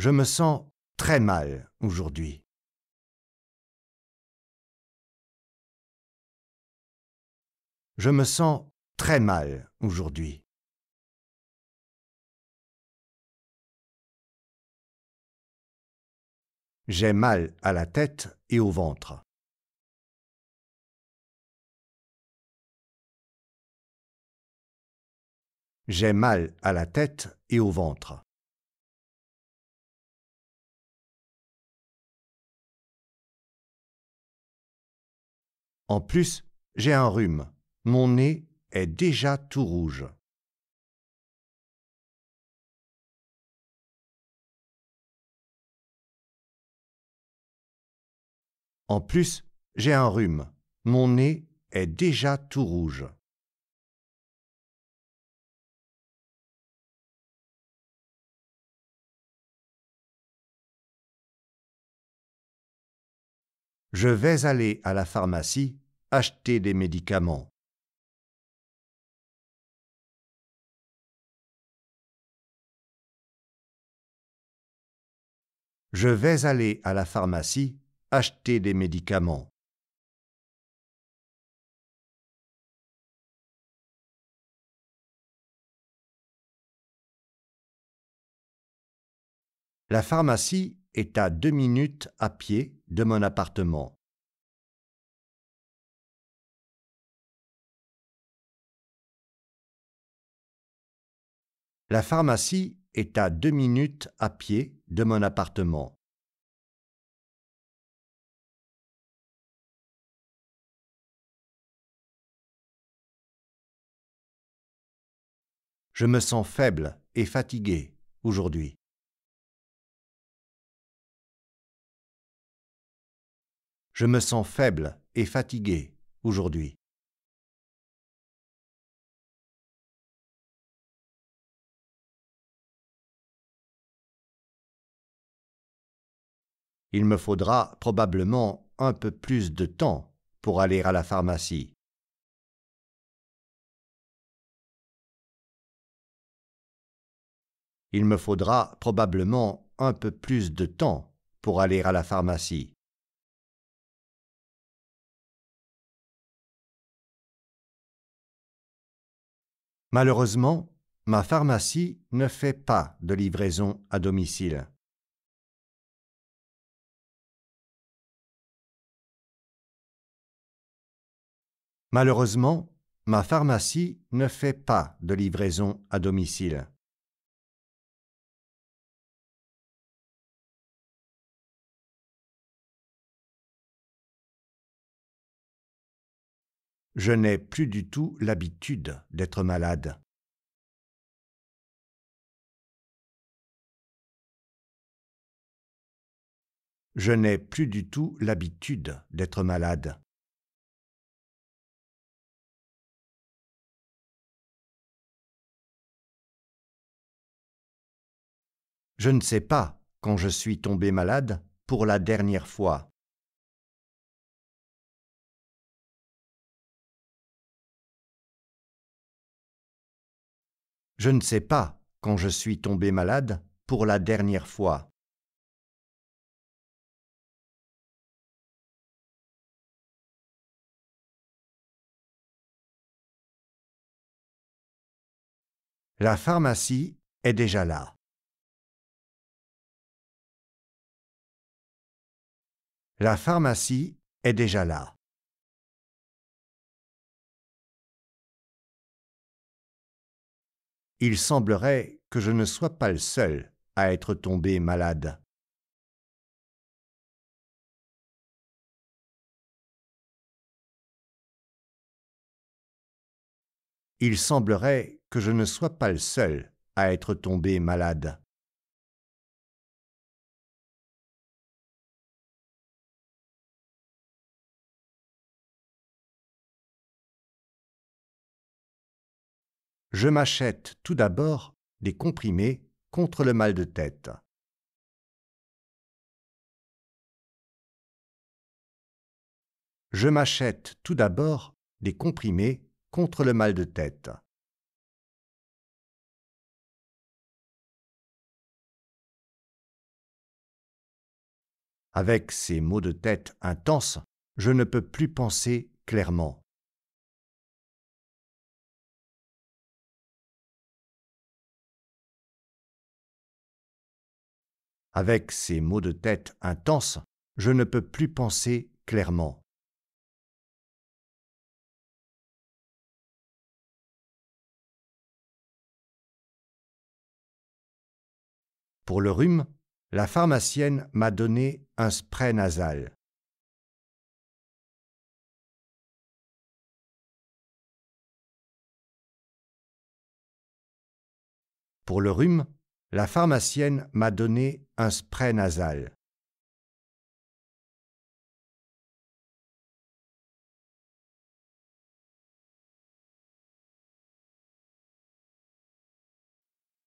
Je me sens très mal aujourd'hui. Je me sens très mal aujourd'hui. J'ai mal à la tête et au ventre. J'ai mal à la tête et au ventre. En plus, j'ai un rhume. Mon nez est déjà tout rouge. En plus, j'ai un rhume. Mon nez est déjà tout rouge. Je vais aller à la pharmacie acheter des médicaments. Je vais aller à la pharmacie acheter des médicaments. La pharmacie est à 2 minutes à pied de mon appartement. La pharmacie est à 2 minutes à pied de mon appartement. Je me sens faible et fatigué aujourd'hui. Je me sens faible et fatigué aujourd'hui. Il me faudra probablement un peu plus de temps pour aller à la pharmacie. Il me faudra probablement un peu plus de temps pour aller à la pharmacie. Malheureusement, ma pharmacie ne fait pas de livraison à domicile. Malheureusement, ma pharmacie ne fait pas de livraison à domicile. Je n'ai plus du tout l'habitude d'être malade. Je n'ai plus du tout l'habitude d'être malade. Je ne sais pas quand je suis tombé malade pour la dernière fois. Je ne sais pas quand je suis tombé malade pour la dernière fois. La pharmacie est déjà là. La pharmacie est déjà là. Il semblerait que je ne sois pas le seul à être tombé malade. Il semblerait que je ne sois pas le seul à être tombé malade. Je m'achète tout d'abord des comprimés contre le mal de tête. Je m'achète tout d'abord des comprimés contre le mal de tête. Avec ces maux de tête intenses, je ne peux plus penser clairement. Avec ces maux de tête intenses, je ne peux plus penser clairement. Pour le rhume, la pharmacienne m'a donné un spray nasal. Pour le rhume, la pharmacienne m'a donné un spray nasal.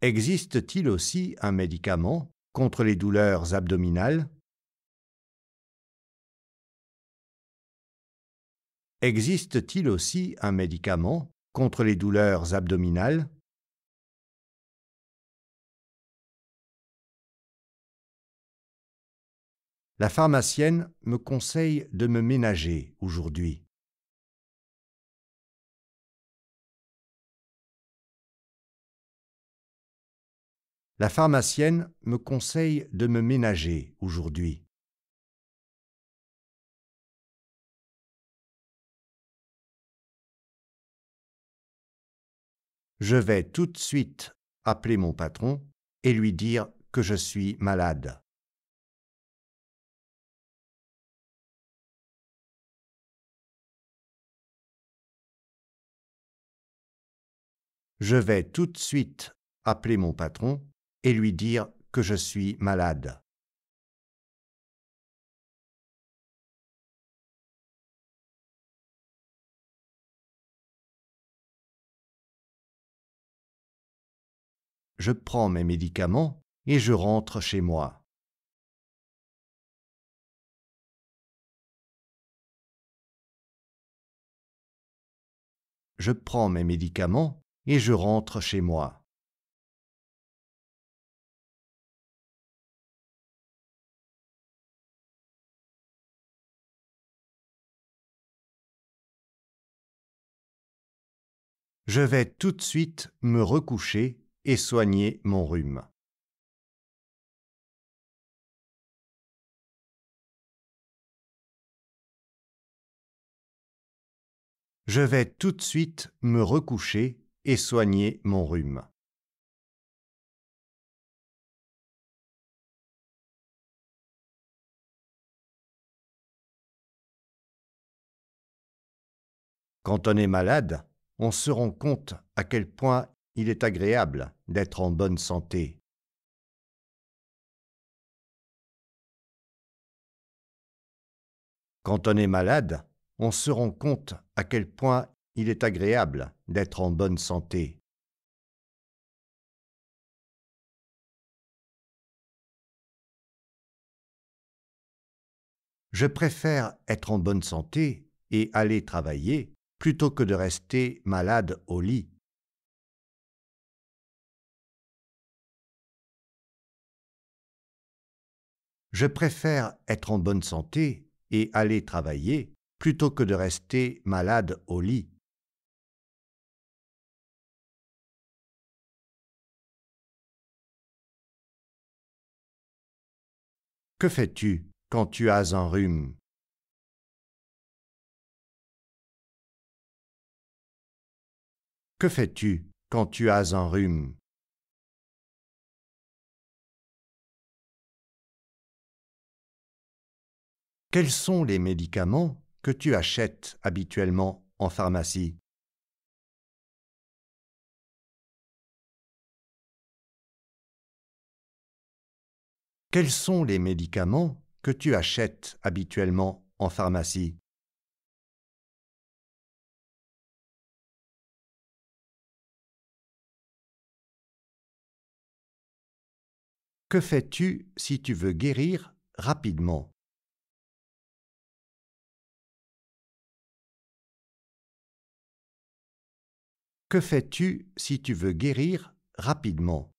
Existe-t-il aussi un médicament contre les douleurs abdominales? Existe-t-il aussi un médicament contre les douleurs abdominales? La pharmacienne me conseille de me ménager aujourd'hui. La pharmacienne me conseille de me ménager aujourd'hui. Je vais tout de suite appeler mon patron et lui dire que je suis malade. Je vais tout de suite appeler mon patron et lui dire que je suis malade. Je prends mes médicaments et je rentre chez moi. Je prends mes médicaments et je rentre chez moi. Je vais tout de suite me recoucher et soigner mon rhume. Je vais tout de suite me recoucher et soigner mon rhume. Quand on est malade, on se rend compte à quel point il est agréable d'être en bonne santé. Quand on est malade, on se rend compte à quel point il est agréable d'être en bonne santé. Je préfère être en bonne santé et aller travailler plutôt que de rester malade au lit. Je préfère être en bonne santé et aller travailler plutôt que de rester malade au lit. Que fais-tu quand tu as un rhume? Que fais-tu quand tu as un rhume? Quels sont les médicaments que tu achètes habituellement en pharmacie? Quels sont les médicaments que tu achètes habituellement en pharmacie? Que fais-tu si tu veux guérir rapidement? Que fais-tu si tu veux guérir rapidement?